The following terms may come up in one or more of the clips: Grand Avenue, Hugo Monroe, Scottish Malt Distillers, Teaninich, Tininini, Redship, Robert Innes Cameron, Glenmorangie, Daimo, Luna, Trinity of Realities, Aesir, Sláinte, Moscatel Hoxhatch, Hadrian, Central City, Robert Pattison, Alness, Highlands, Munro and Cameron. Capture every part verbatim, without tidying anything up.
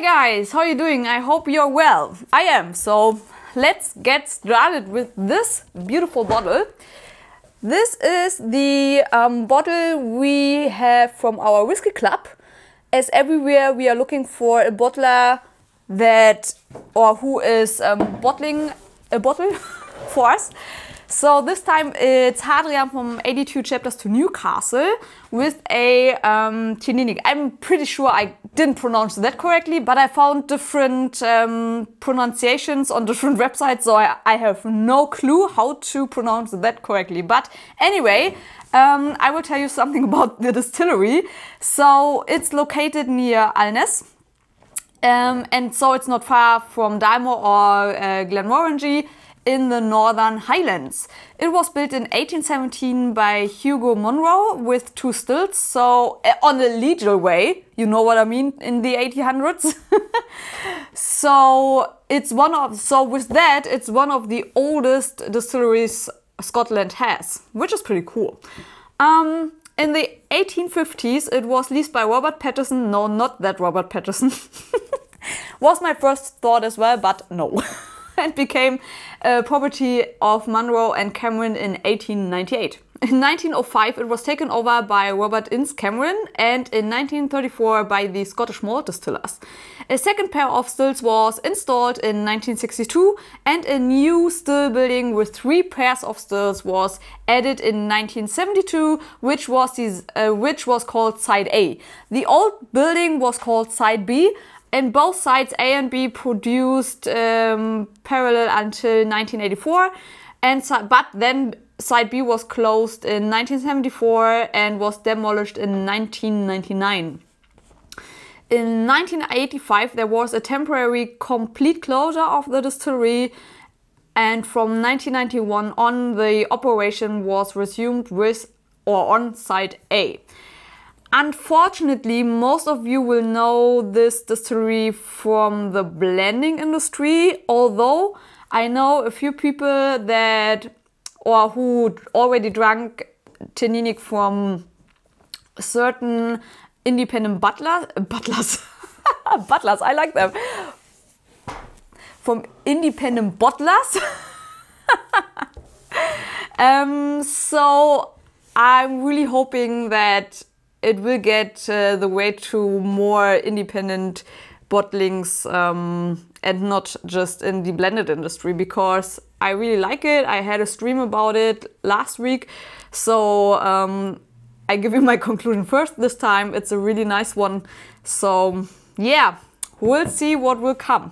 Hey guys, how are you doing? I hope you're well. I am, so let's get started with this beautiful bottle. This is the um, bottle we have from our whiskey club. As everywhere we are looking for a bottler that or who is um, bottling a bottle for us. So this time it's Hadrian from eighty-two Chapters to Newcastle with a um, Teaninich. I'm pretty sure I didn't pronounce that correctly, but I found different um, pronunciations on different websites, so I, I have no clue how to pronounce that correctly. But anyway, um, I will tell you something about the distillery. So it's located near Alness. Um, and so it's not far from Daimo or uh, Glenmorangie in the Northern Highlands. It was built in eighteen seventeen by Hugo Monroe with two stills, so uh, on a legal way, you know what I mean, in the eighteen hundreds. so it's one of, so with that, it's one of the oldest distilleries Scotland has, which is pretty cool. Um, in the eighteen fifties, it was leased by Robert Pattison. No, not that Robert Pattison. Was my first thought as well, but no. And became a property of Munro and Cameron in eighteen ninety-eight. In nineteen oh five, it was taken over by Robert Innes Cameron, and in nineteen thirty-four by the Scottish Malt Distillers. A second pair of stills was installed in nineteen sixty-two, and a new still building with three pairs of stills was added in nineteen seventy-two, which was these, uh, which was called Side A. The old building was called Side B. And both sides A and B produced um, parallel until nineteen eighty-four, and so, but then side B was closed in nineteen seventy-four and was demolished in nineteen ninety-nine. In nineteen eighty-five, there was a temporary complete closure of the distillery, and from nineteen ninety-one on, the operation was resumed with or on side A. Unfortunately, most of you will know this distillery from the blending industry, although I know a few people that or who already drank Teaninich from certain independent butlers, butlers, butlers, I like them, from independent bottlers. um, so I'm really hoping that it will get uh, the way to more independent bottlings um, and not just in the blended industry, because I really like it. I had a stream about it last week, so um, I give you my conclusion first this time. It's a really nice one. So yeah, we'll see what will come.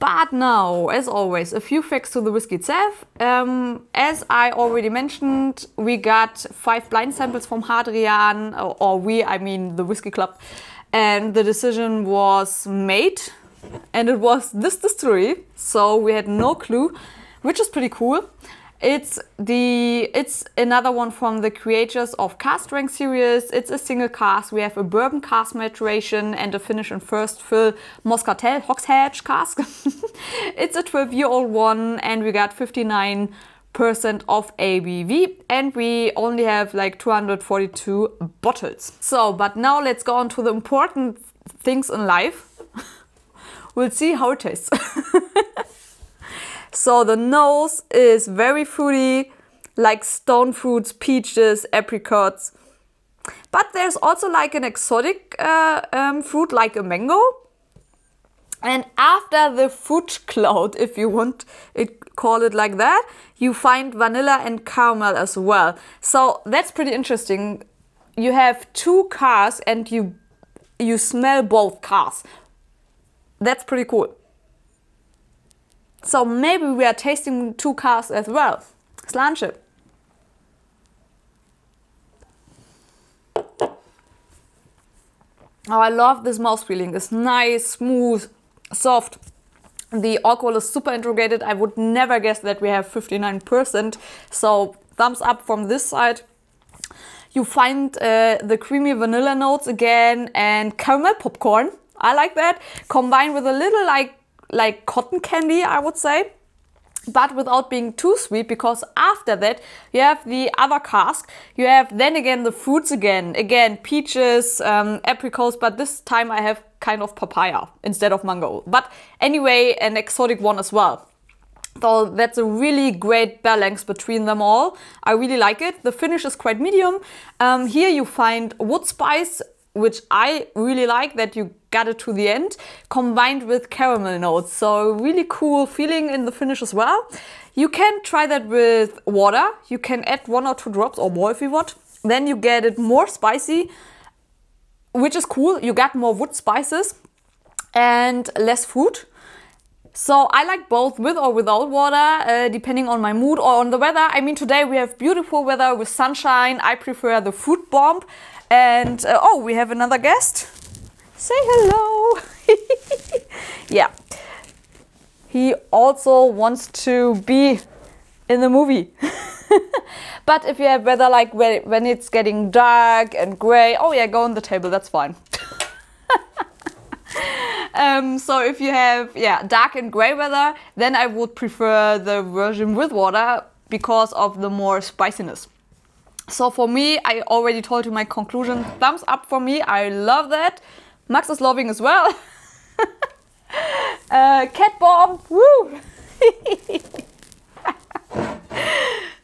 But now, as always, a few facts to the whiskey itself. Um, as I already mentioned, we got five blind samples from Hadrian, or, or we, I mean the whiskey club, and the decision was made, and it was this distillery, so we had no clue, which is pretty cool. It's the it's another one from the creators of Cask Strength series. It's a single cask. We have a bourbon cask maturation and a finish and first fill Moscatel Hoxhatch cask. It's a twelve year old one, and we got fifty-nine percent of A B V, and we only have like two hundred forty-two bottles. So, but now let's go on to the important things in life. We'll see how it tastes. So the nose is very fruity, like stone fruits, peaches, apricots. But there's also like an exotic uh, um, fruit, like a mango. And after the fruit cloud, if you want it, call it like that, you find vanilla and caramel as well. So that's pretty interesting. You have two casks and you, you smell both casks. That's pretty cool. So maybe we are tasting two casks as well. Sláinte. Oh, I love this mouth feeling. It's nice, smooth, soft. The alcohol is super integrated. I would never guess that we have fifty-nine percent. So thumbs up from this side. You find uh, the creamy vanilla notes again and caramel popcorn. I like that. Combined with a little like like cotton candy, I would say. but without being too sweet, because after that you have the other cask, you have then again the fruits again, again peaches, um, apricots, but this time I have kind of papaya instead of mango. But anyway, an exotic one as well. So that's a really great balance between them all. I really like it. The finish is quite medium. Um, here you find wood spice, which I really like that you got it to the end, combined with caramel notes. So really cool feeling in the finish as well. You can try that with water. You can add one or two drops or more if you want. Then you get it more spicy, which is cool. You got more wood spices and less fruit. So I like both, with or without water, uh, depending on my mood or on the weather. I mean, today we have beautiful weather with sunshine. I prefer the fruit bomb. And uh, oh, we have another guest. Say hello. Yeah. He also wants to be in the movie. But if you have weather like when it's getting dark and gray, oh yeah, go on the table, that's fine. Um, so if you have, yeah, dark and grey weather, then I would prefer the version with water because of the more spiciness. So for me, I already told you my conclusion, thumbs up for me, I love that. Max is loving as well. uh, cat bomb, woo!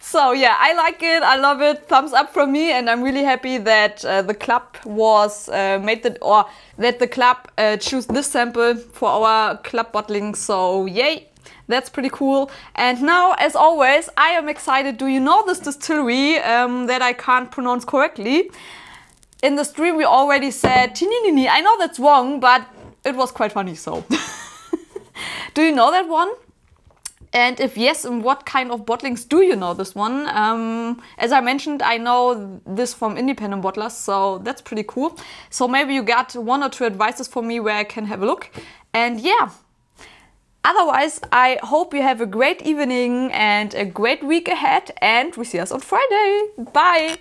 So yeah, I like it, I love it, thumbs up from me, and I'm really happy that uh, the club was uh, made that, or that the club uh, chose this sample for our club bottling, so yay, that's pretty cool. And now, as always, I am excited. Do you know this distillery um, that I can't pronounce correctly? In the stream we already said Tininini, I know that's wrong, but it was quite funny, so. Do you know that one? And if yes, in what kind of bottlings do you know this one? Um, as I mentioned, I know this from independent bottlers, so that's pretty cool. So maybe you got one or two advices for me where I can have a look. And yeah, otherwise, I hope you have a great evening and a great week ahead, and we see us on Friday. Bye!